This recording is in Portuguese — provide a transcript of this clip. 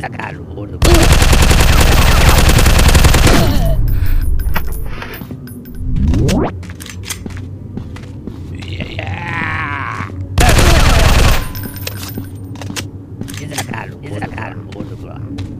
sacarlo, gordo. Sacarlo, gordo,